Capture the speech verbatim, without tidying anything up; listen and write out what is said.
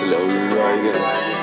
Just a little, just a little, you get it.